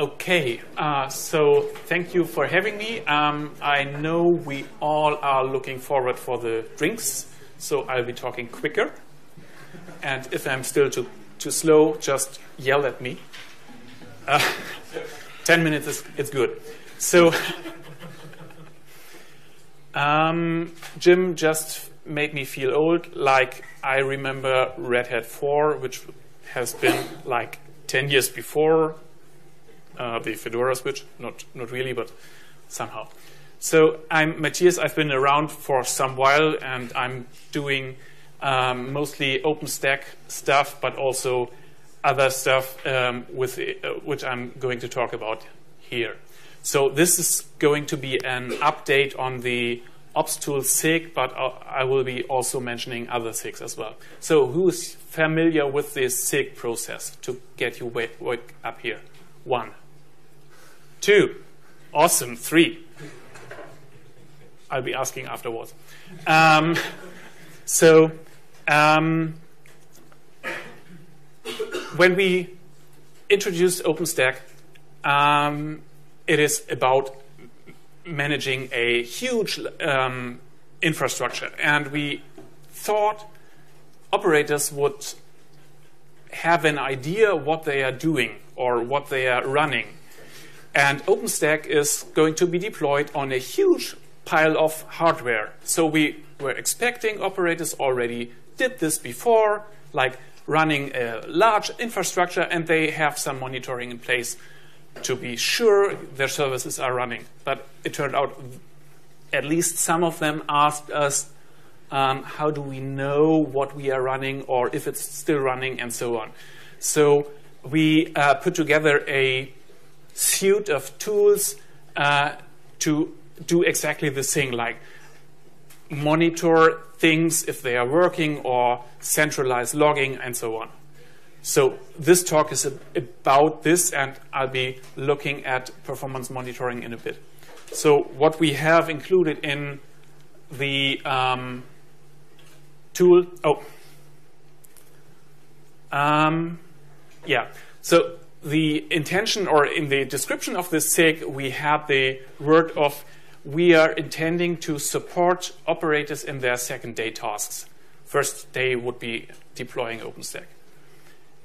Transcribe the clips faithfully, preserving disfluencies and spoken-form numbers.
Okay, uh, so thank you for having me. Um, I know we all are looking forward for the drinks, so I'll be talking quicker. And if I'm still too, too slow, just yell at me. Uh, ten minutes is it's good. So um, Jim just made me feel old. Like I remember Red Hat four, which has been like ten years before. Uh, the Fedora switch, not not really, but somehow. So I'm Matthias. I've been around for some while, and I'm doing um, mostly OpenStack stuff, but also other stuff um, with uh, which I'm going to talk about here. So this is going to be an update on the OpsTools SIG, but I will be also mentioning other SIGs as well. So who's familiar with this SIG process to get you wake, wake up here? One. Two. Awesome. Three. I'll be asking afterwards. Um, so um, when we introduced OpenStack, um, it is about managing a huge um, infrastructure. And we thought operators would have an idea what they are doing or what they are running. And OpenStack is going to be deployed on a huge pile of hardware. So we were expecting operators already did this before, like running a large infrastructure, and they have some monitoring in place to be sure their services are running. But it turned out at least some of them asked us, um, how do we know what we are running or if it's still running and so on. So we uh, put together a suite of tools uh, to do exactly this thing, like monitor things if they are working or centralize logging and so on. So this talk is about this, and I'll be looking at performance monitoring in a bit. So what we have included in the um, tool, oh, um, yeah. So the intention, or in the description of this SIG, we had the word of we are intending to support operators in their second day tasks. First day would be deploying OpenStack.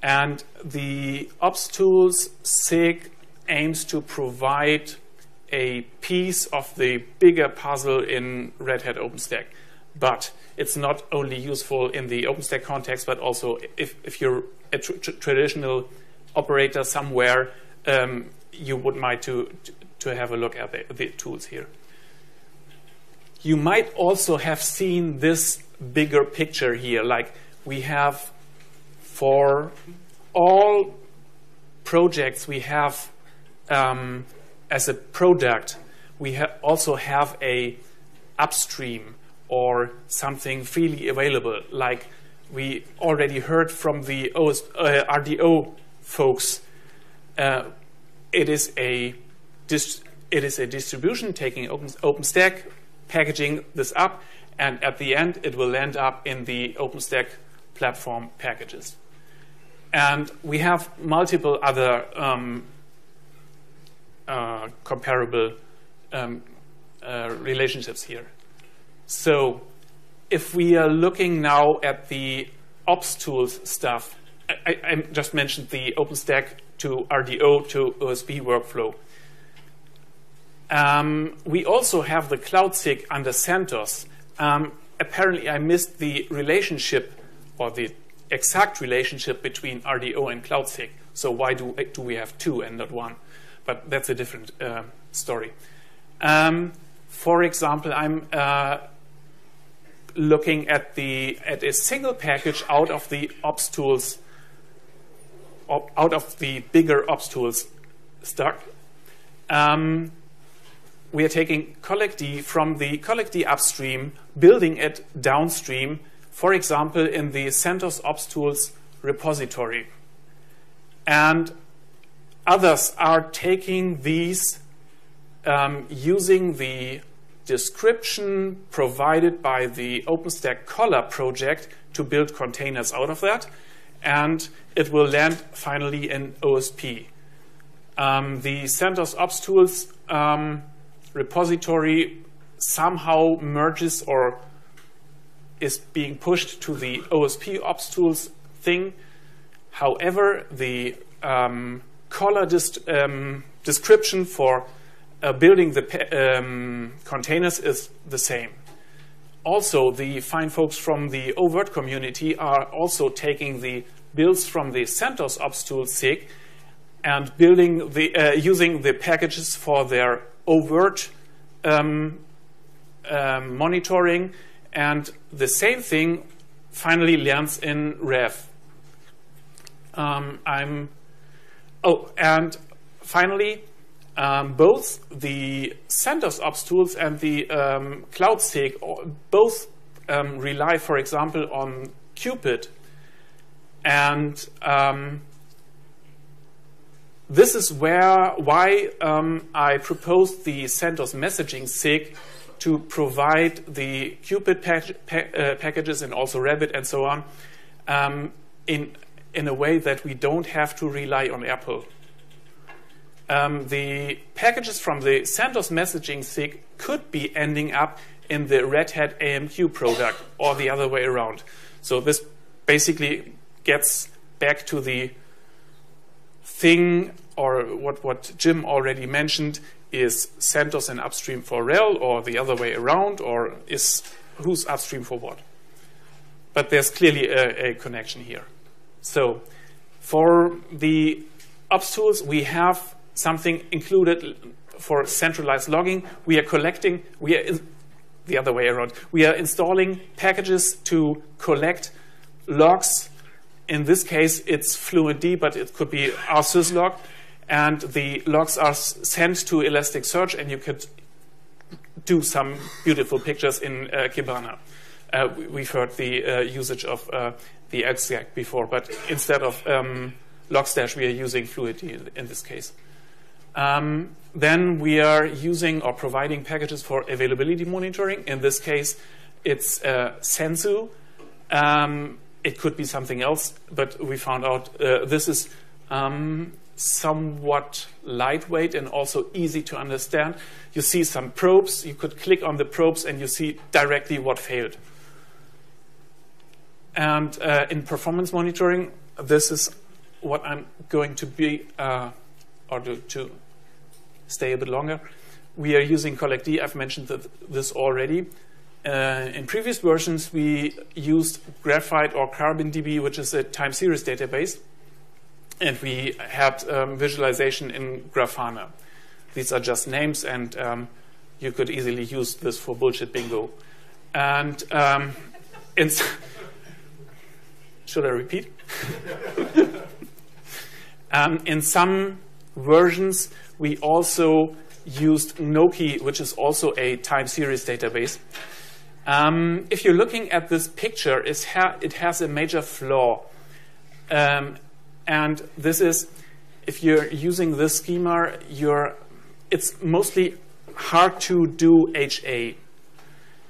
And the OpsTools SIG aims to provide a piece of the bigger puzzle in Red Hat OpenStack. But it's not only useful in the OpenStack context, but also if, if you're a tr tr traditional operator somewhere, um, you would might to, to have a look at the, the tools here. You might also have seen this bigger picture here. Like we have for all projects, we have um, as a product, we ha also have a upstream or something freely available. Like we already heard from the O S, uh, R D O folks, uh, it is a dist it is a distribution taking open OpenStack, packaging this up, and at the end it will end up in the OpenStack platform packages. And we have multiple other um, uh, comparable um, uh, relationships here. So if we are looking now at the OpsTools stuff, I, I just mentioned the OpenStack to R D O to O S B workflow. Um, we also have the CloudSig under CentOS. Um, apparently, I missed the relationship or the exact relationship between R D O and CloudSig. So why do, do we have two and not one? But that's a different uh, story. Um, for example, I'm uh, looking at the at a single package out of the OpsTools, op, out of the bigger OpsTools stack. Um, we are taking CollectD from the CollectD upstream, building it downstream. For example, in the CentOS OpsTools repository, and others are taking these um, using the description provided by the OpenStack Kolla project to build containers out of that, and it will land finally in O S P. um, the CentOS OpsTools um, repository somehow merges or is being pushed to the O S P OpsTools thing. However, the um, Kolla dist, um, description for uh, building the um, containers is the same. Also, the fine folks from the oVirt community are also taking the builds from the CentOS OpsTools SIG and building the uh, using the packages for their oVirt um, uh, monitoring. And the same thing finally lands in Rev. Um, I'm oh, and finally, um, both the CentOS OpsTools and the um, CloudSig both um, rely, for example, on QPID, and um, this is where why um, I proposed the CentOS messaging SIG to provide the QPID pack, pack, uh, packages and also Rabbit and so on um, in in a way that we don't have to rely on Apple. Um, the packages from the CentOS messaging SIG could be ending up in the Red Hat A M Q product or the other way around. So this basically gets back to the thing, or what what Jim already mentioned. Is CentOS an upstream for RHEL, or the other way around, or is who's upstream for what? But there's clearly a, a connection here. So for the OpsTools, we have something included for centralized logging. We are collecting, we are in, the other way around, we are installing packages to collect logs. In this case, it's Fluentd, but it could be rsyslog. And the logs are sent to Elasticsearch, and you could do some beautiful pictures in uh, Kibana. Uh, we've heard the uh, usage of uh, the ExAC before, but instead of um, Logstash, we are using Fluentd in this case. Um, then we are using or providing packages for availability monitoring. In this case, it's uh, Sensu. Um, it could be something else, but we found out uh, this is... Um, somewhat lightweight and also easy to understand. You see some probes. You could click on the probes and you see directly what failed. And uh, in performance monitoring, this is what I'm going to be, uh, or to, to stay a bit longer. We are using CollectD. I've mentioned this already. Uh, in previous versions, we used Graphite or CarbonDB, which is a time series database. And we had um, visualization in Grafana. These are just names, and um, you could easily use this for bullshit bingo. And um, should I repeat? um, in some versions, we also used Gnocchi, which is also a time series database. Um, if you're looking at this picture, it's ha it has a major flaw. Um, And this is, if you're using this schema, you're, it's mostly hard to do H A.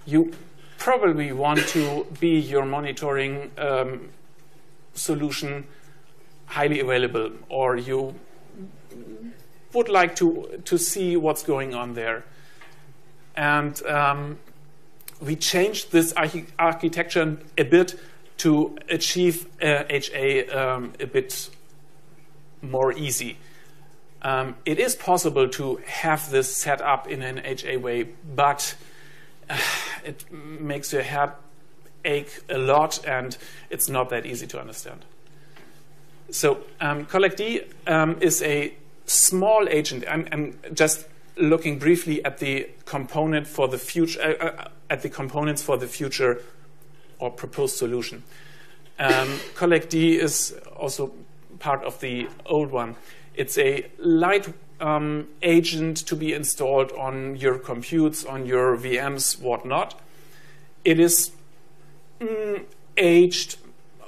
You probably want to be your monitoring um, solution highly available, or you would like to, to see what's going on there. And um, we changed this archi- architecture a bit to achieve uh, H A um, a bit more easy. Um, it is possible to have this set up in an H A way, but uh, it makes your head ache a lot, and it's not that easy to understand. So um, CollectD um, is a small agent. I'm, I'm just looking briefly at the component for the future, uh, at the components for the future or proposed solution. Um, CollectD is also part of the old one. It's a light um, agent to be installed on your computes, on your V Ms, whatnot. It is mm, aged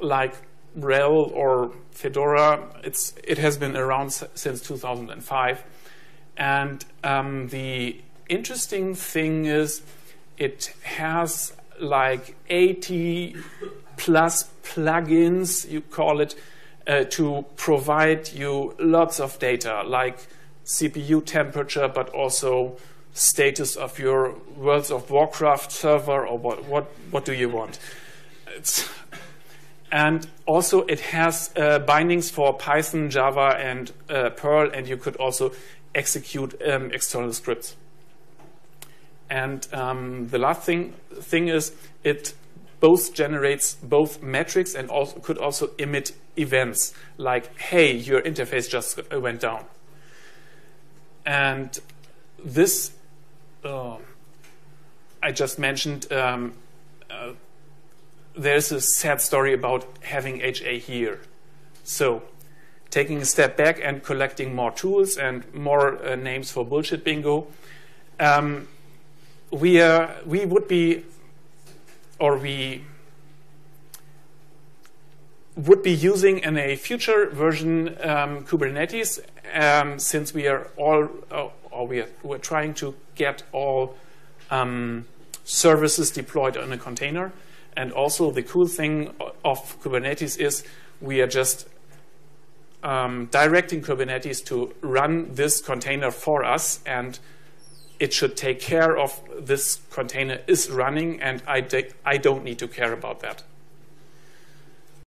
like RHEL or Fedora. It's, it has been around since two thousand five. And um, the interesting thing is it has like eighty plus plugins, you call it, uh, to provide you lots of data, like C P U temperature, but also status of your World of Warcraft server, or what, what, what do you want? It's, and also it has uh, bindings for Python, Java, and uh, Perl, and you could also execute um, external scripts. And um, the last thing, thing is it both generates both metrics and also could also emit events like, hey, your interface just went down. And this, uh, I just mentioned, um, uh, there's a sad story about having H A here. So taking a step back and collecting more tools and more uh, names for bullshit bingo, um, we, uh, we would be, or we would be using in a future version um, Kubernetes, um, since we are all, uh, or we are, we're trying to get all um, services deployed on a container. And also the cool thing of Kubernetes is we are just um, directing Kubernetes to run this container for us, and it should take care of this container is running, and I, I don't need to care about that.